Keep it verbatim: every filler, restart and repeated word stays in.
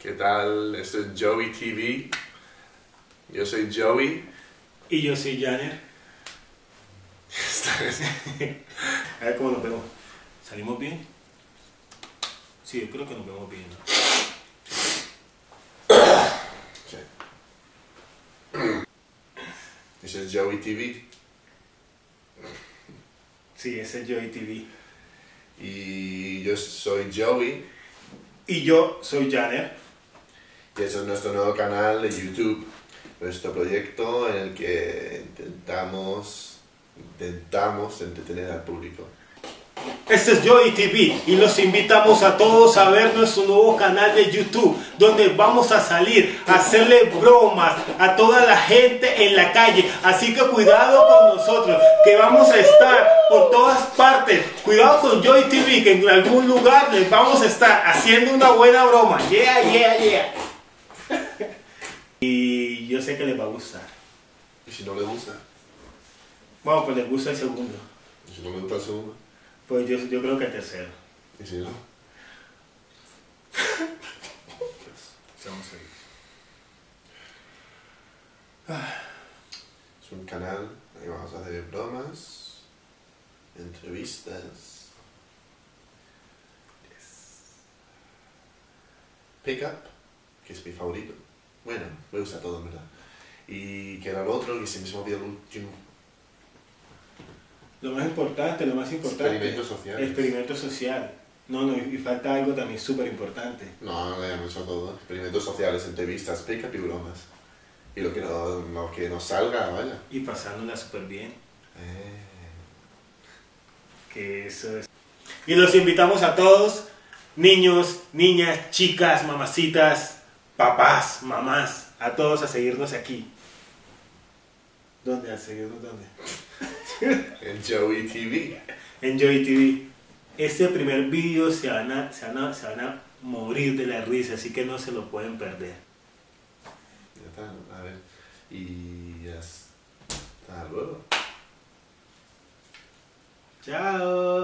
¿Qué tal? Esto es Joey T V. Yo soy Joey. Y yo soy Janer. A ver cómo nos vemos. ¿Salimos bien? Sí, yo creo que nos vemos bien, ¿no? Ese es Joey T V. Sí, ese es Joey T V. Y yo soy Joey. Y yo soy Janer. Y eso es nuestro nuevo canal de YouTube. Nuestro proyecto en el que intentamos, intentamos entretener al público. Este es Joey T V y los invitamos a todos a ver nuestro nuevo canal de YouTube, donde vamos a salir a hacerle bromas a toda la gente en la calle. Así que cuidado con nosotros, que vamos a estar por todas partes. Cuidado con Joey T V, que en algún lugar les vamos a estar haciendo una buena broma. Yeah, yeah, yeah. Y yo sé que les va a gustar. ¿Y si no les gusta? Bueno, pues les gusta el segundo. ¿Y si no les gusta el segundo? Pues yo, yo creo que el tercero. ¿Y si no? Pues, seamos serios. Es un canal donde vamos a hacer bromas, entrevistas, pick-up, que es mi favorito. Bueno, me gusta todo, en verdad. Y que era lo otro que se me olvidó el último. Lo más importante, lo más importante. Experimento social. Experimento social. No, no, y falta algo también súper importante. No, no lo hemos hecho todo. Experimentos sociales, entrevistas, pick-up y bromas. Y lo que no, no, que no salga, vaya. Y pasándola súper bien. Eh. Que eso es. Y los invitamos a todos, niños, niñas, chicas, mamacitas, papás, mamás, a todos a seguirnos aquí. ¿Dónde? ¿A seguirnos dónde? En Joey T V. En Joey T V. Este primer vídeo se, se van a morir de la risa, así que no se lo pueden perder. Ya está, a ver. Y hasta luego. Chao.